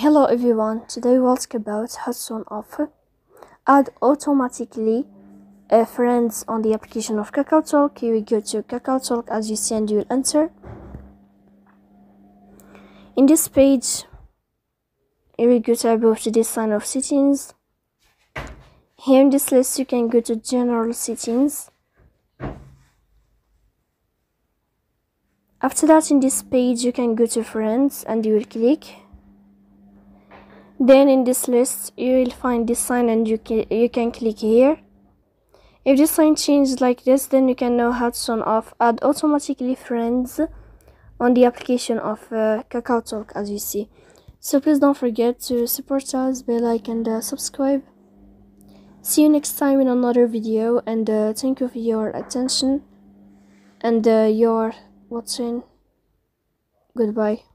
Hello everyone, today we'll talk about how to add automatically friends on the application of KakaoTalk. Here we go to KakaoTalk. As you see, and you will enter in this page. Here we go to above to this line of settings. Here in this list you can go to general settings. After that, in this page you can go to friends and you will click. Then in this list you will find this sign and you can click here. If this sign changes like this, then you can know how to turn off add automatically friends on the application of KakaoTalk, as you see. So please don't forget to support us by like and subscribe. See you next time in another video, and thank you for your attention and your watching. Goodbye.